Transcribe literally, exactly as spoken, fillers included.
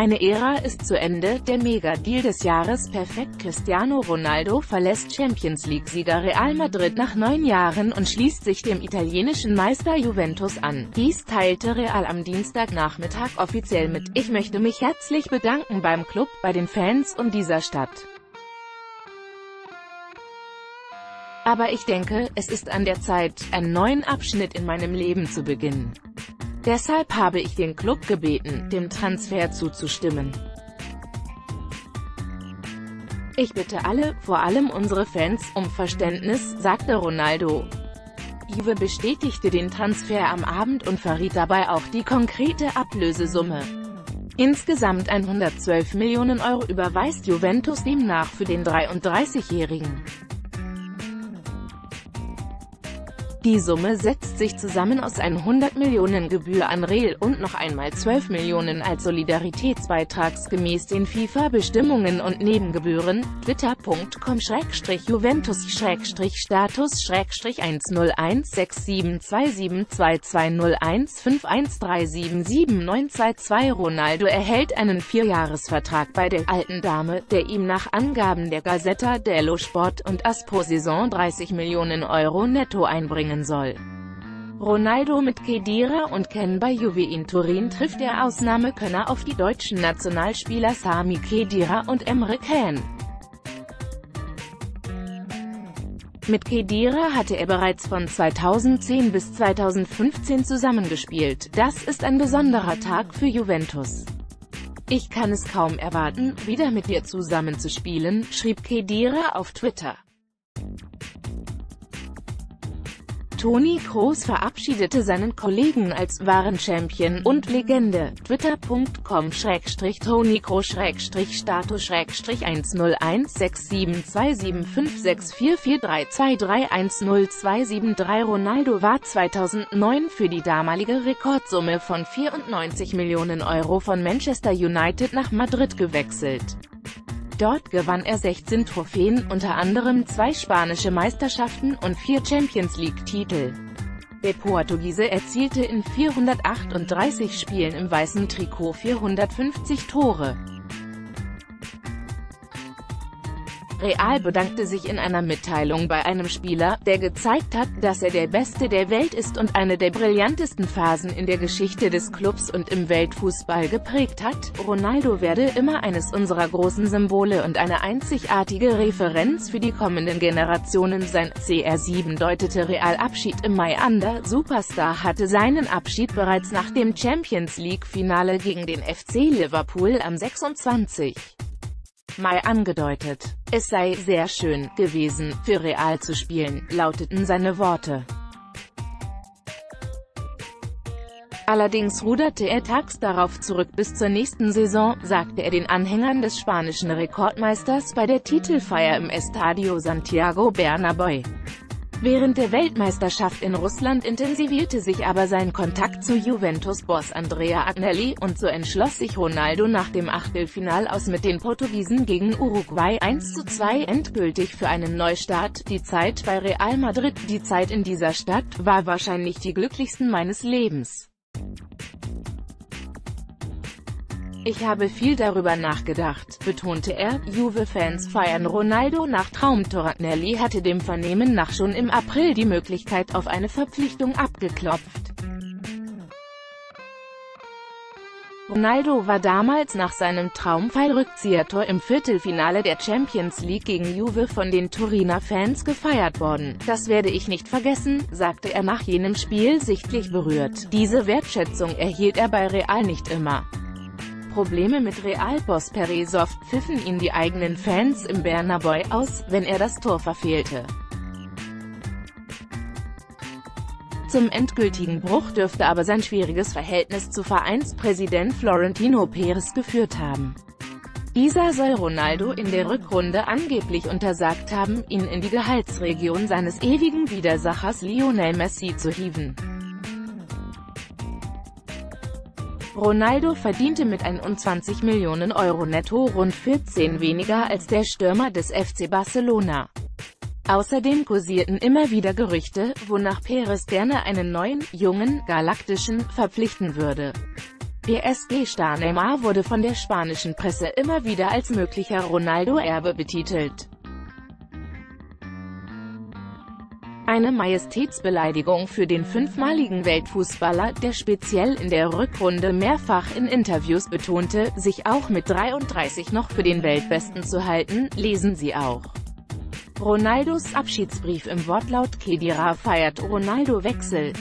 Eine Ära ist zu Ende, der Mega-Deal des Jahres perfekt. Cristiano Ronaldo verlässt Champions-League-Sieger Real Madrid nach neun Jahren und schließt sich dem italienischen Meister Juventus an. Dies teilte Real am Dienstagnachmittag offiziell mit. Ich möchte mich herzlich bedanken beim Club, bei den Fans und dieser Stadt. Aber ich denke, es ist an der Zeit, einen neuen Abschnitt in meinem Leben zu beginnen. Deshalb habe ich den Club gebeten, dem Transfer zuzustimmen. Ich bitte alle, vor allem unsere Fans, um Verständnis, sagte Ronaldo. Juve bestätigte den Transfer am Abend und verriet dabei auch die konkrete Ablösesumme. Insgesamt hundertzwölf Millionen Euro überweist Juventus demnach für den dreiunddreißigjährigen. Die Summe setzt sich zusammen aus hundert Millionen Gebühr an Real und noch einmal zwölf Millionen als Solidaritätsbeitrags gemäß den FIFA-Bestimmungen und Nebengebühren. Twitter Punkt com Schrägstrich Juventus Schrägstrich Status Schrägstrich eins null eins sechs sieben zwei sieben zwei zwei null eins fünf eins drei sieben sieben neun zwei zwei. Ronaldo erhält einen Vierjahresvertrag bei der alten Dame, der ihm nach Angaben der Gazzetta dello Sport und AS pro Saison dreißig Millionen Euro netto einbringen soll. Ronaldo mit Khedira und Can bei Juventus Turin trifft der Ausnahmekönner auf die deutschen Nationalspieler Sami Khedira und Emre Can. Mit Khedira hatte er bereits von zweitausendzehn bis zweitausendfünfzehn zusammengespielt. Das ist ein besonderer Tag für Juventus. Ich kann es kaum erwarten, wieder mit dir zusammenzuspielen, schrieb Khedira auf Twitter. Toni Kroos verabschiedete seinen Kollegen als wahren Champion und Legende. Twitter Punkt com Schrägstrich Toni Kroos Schrägstrich Status Schrägstrich eins null eins sechs sieben zwei sieben fünf sechs vier vier drei zwei drei eins null zwei sieben drei. Ronaldo war zweitausendneun für die damalige Rekordsumme von vierundneunzig Millionen Euro von Manchester United nach Madrid gewechselt. Dort gewann er sechzehn Trophäen, unter anderem zwei spanische Meisterschaften und vier Champions-League-Titel. Der Portugiese erzielte in vierhundertachtunddreißig Spielen im weißen Trikot vierhundertfünfzig Tore. Real bedankte sich in einer Mitteilung bei einem Spieler, der gezeigt hat, dass er der Beste der Welt ist und eine der brillantesten Phasen in der Geschichte des Clubs und im Weltfußball geprägt hat. Ronaldo werde immer eines unserer großen Symbole und eine einzigartige Referenz für die kommenden Generationen sein. C R sieben deutete Real Abschied im Mai an. Der Superstar hatte seinen Abschied bereits nach dem Champions-League-Finale gegen den F C Liverpool am sechsundzwanzigsten Mai angedeutet. Es sei sehr schön gewesen, für Real zu spielen, lauteten seine Worte. Allerdings ruderte er tags darauf zurück. Bis zur nächsten Saison, sagte er den Anhängern des spanischen Rekordmeisters bei der Titelfeier im Estadio Santiago Bernabéu. Während der Weltmeisterschaft in Russland intensivierte sich aber sein Kontakt zu Juventus-Boss Andrea Agnelli, und so entschloss sich Ronaldo nach dem Achtelfinal aus mit den Portugiesen gegen Uruguay eins zu zwei endgültig für einen Neustart. Die Zeit bei Real Madrid, die Zeit in dieser Stadt, war wahrscheinlich die glücklichsten meines Lebens. Ich habe viel darüber nachgedacht, betonte er. Juve-Fans feiern Ronaldo nach Traumtor. Agnelli hatte dem Vernehmen nach schon im April die Möglichkeit auf eine Verpflichtung abgeklopft. Ronaldo war damals nach seinem Traumfallrückzieher-Tor im Viertelfinale der Champions League gegen Juve von den Turiner Fans gefeiert worden. Das werde ich nicht vergessen, sagte er nach jenem Spiel sichtlich berührt. Diese Wertschätzung erhielt er bei Real nicht immer. Probleme mit Real-Boss Perez pfiffen ihn die eigenen Fans im Bernabéu aus, wenn er das Tor verfehlte. Zum endgültigen Bruch dürfte aber sein schwieriges Verhältnis zu Vereinspräsident Florentino Perez geführt haben. Dieser soll Ronaldo in der Rückrunde angeblich untersagt haben, ihn in die Gehaltsregion seines ewigen Widersachers Lionel Messi zu hieven. Ronaldo verdiente mit einundzwanzig Millionen Euro netto rund vierzehn weniger als der Stürmer des F C Barcelona. Außerdem kursierten immer wieder Gerüchte, wonach Perez gerne einen neuen, jungen, galaktischen verpflichten würde. P S G-Star Neymar wurde von der spanischen Presse immer wieder als möglicher Ronaldo-Erbe betitelt. Eine Majestätsbeleidigung für den fünfmaligen Weltfußballer, der speziell in der Rückrunde mehrfach in Interviews betonte, sich auch mit dreiunddreißig noch für den Weltbesten zu halten, lesen Sie auch. Ronaldos Abschiedsbrief im Wortlaut. Khedira feiert Ronaldo-Wechsel.